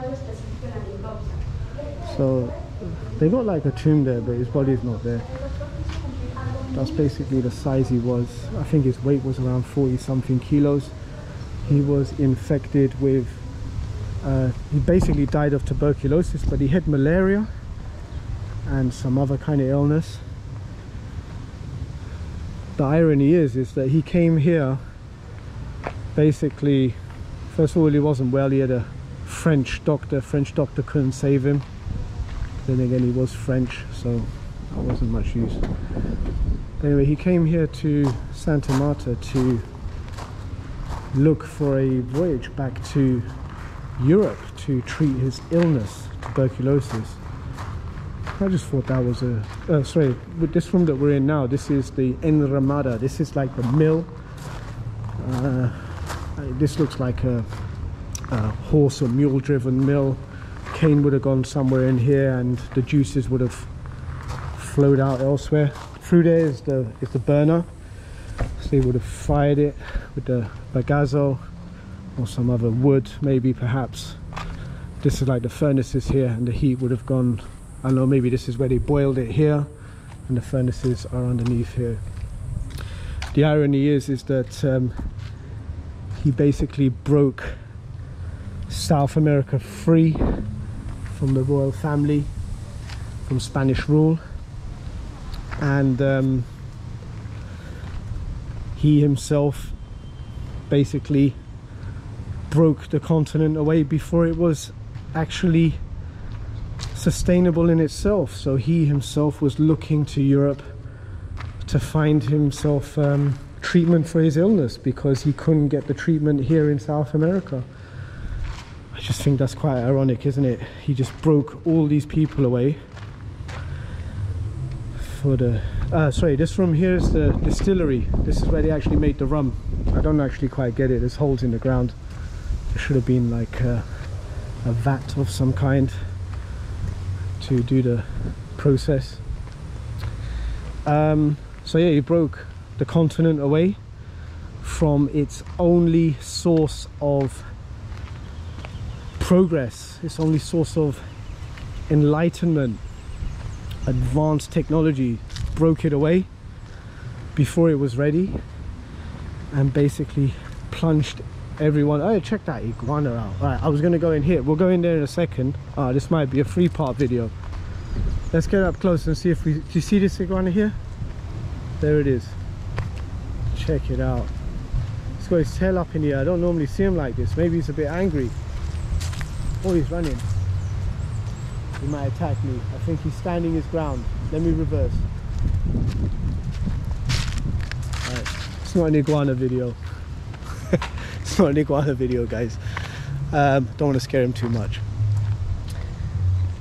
algo específico en la necropsia. So they got like a tomb there, but his body is not there. That's basically the size he was. I think his weight was around 40-something kilos. He was infected with, he basically died of tuberculosis, but he had malaria and some other kind of illness. The irony is that he came here, basically, first of all, he wasn't well. He had a French doctor. French doctor couldn't save him. Then again, he was French, so that wasn't much use. Anyway, he came here to Santa Marta to look for a voyage back to Europe to treat his illness, tuberculosis. I just thought that was a... sorry, with this room that we're in now, this is the Enramada. This is like the mill. This looks like a horse or mule driven mill. Cane would have gone somewhere in here and the juices would have flowed out elsewhere. Through there is the burner. So they would have fired it with the bagazo or some other wood, maybe, perhaps. This is like the furnaces here, and the heat would have gone, I don't know, maybe this is where they boiled it here, and the furnaces are underneath here. The irony is that he basically broke South America free from the royal family, from Spanish rule, and he himself basically broke the continent away before it was actually sustainable in itself. So he himself was looking to Europe to find himself treatment for his illness, because he couldn't get the treatment here in South America. I just think that's quite ironic, isn't it? He just broke all these people away. For the sorry, this room here is the distillery. This is where they actually made the rum. I don't actually quite get it. There's holes in the ground. There should have been like a vat of some kind to do the process. So yeah, he broke the continent away from its only source of progress, its only source of enlightenment, advanced technology. Broke it away before it was ready and basically plunged everyone. Oh, check that iguana out. Right, I was going to go in here. We'll go in there in a second. Ah, this might be a three-part video. Let's get up close and see if we... Do you see this iguana here? There it is. Check it out. It's got his tail up in the air. I don't normally see him like this. Maybe he's a bit angry. Oh, he's running. He might attack me. I think he's standing his ground. Let me reverse. Alright. It's not an iguana video. It's not an iguana video, guys. Don't want to scare him too much.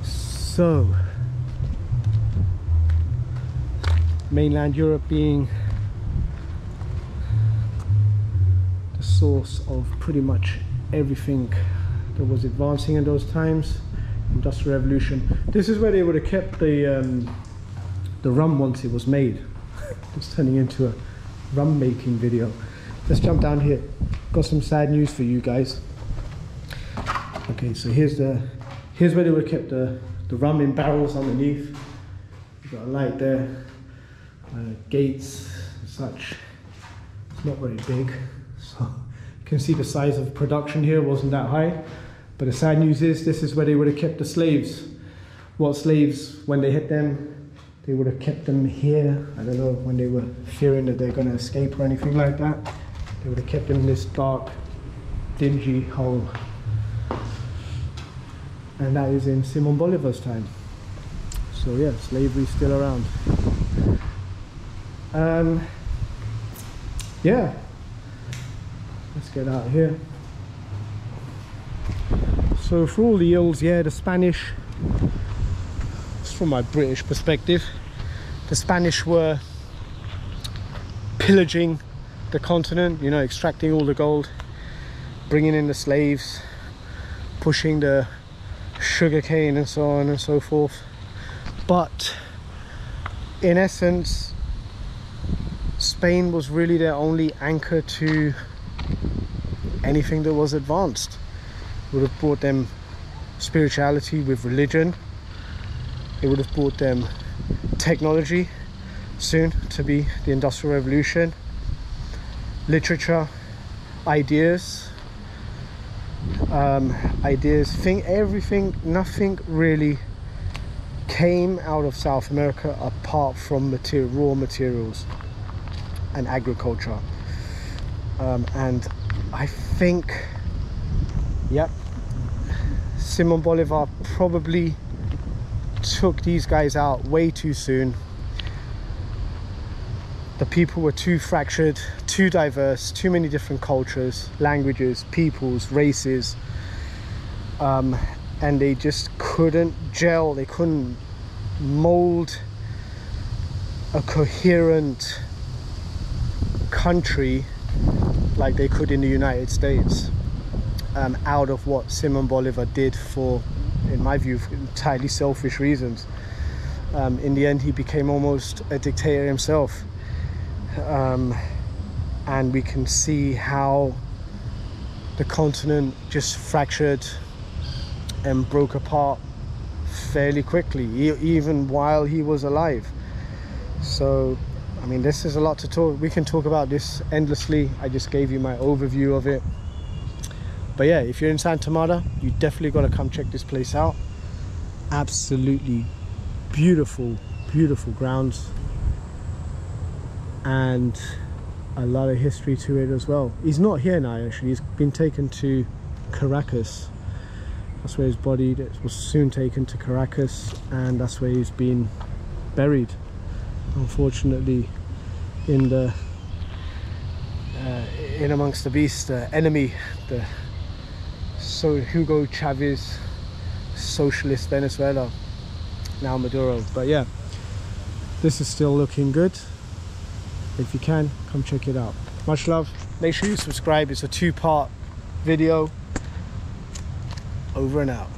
So, mainland Europe being the source of pretty much everything that was advancing in those times, Industrial Revolution. This is where they would have kept the rum once it was made. It's turning into a rum making video. Let's jump down here. Got some sad news for you guys. Okay, so here's where they would have kept the rum in barrels underneath. You've got a light there, gates and such. It's not very big, so you can see the size of production here wasn't that high. But the sad news is this is where they would have kept the slaves. What slaves, when they hit them, they would have kept them here. I don't know, when they were fearing that they're going to escape or anything like that, they would have kept them in this dark, dingy hole. And that is in Simón Bolívar's time. So yeah, slavery's still around. Yeah, let's get out of here. So for all the ills, yeah, the Spanish, it's from my British perspective, the Spanish were pillaging the continent, you know, extracting all the gold, bringing in the slaves, pushing the sugarcane and so on and so forth. But in essence, Spain was really their only anchor to anything that was advanced. Would have brought them spirituality with religion. It would have brought them technology, soon to be the Industrial Revolution, literature, ideas, everything. Nothing really came out of South America apart from raw materials and agriculture. And I think, yep, Simon Bolivar probably took these guys out way too soon. The people were too fractured, too diverse, too many different cultures, languages, peoples, races, and they just couldn't gel, they couldn't mold a coherent country like they could in the United States, out of what Simon Bolivar did for, in my view, entirely selfish reasons. In the end, he became almost a dictator himself. And we can see how the continent just fractured and broke apart fairly quickly, even while he was alive. So, I mean, this is a lot to talk. We can talk about this endlessly. I just gave you my overview of it. But yeah, if you're in Santa Marta, you definitely got to come check this place out. Absolutely beautiful, beautiful grounds. And a lot of history to it as well. He's not here now, actually. He's been taken to Caracas. That's where his body was soon taken to Caracas, and that's where he's been buried, unfortunately, in amongst the beast, the enemy, so Hugo Chavez, socialist Venezuela, now Maduro. But yeah, this is still looking good. If you can, come check it out. Much love. Make sure you subscribe. It's a two-part video. Over and out.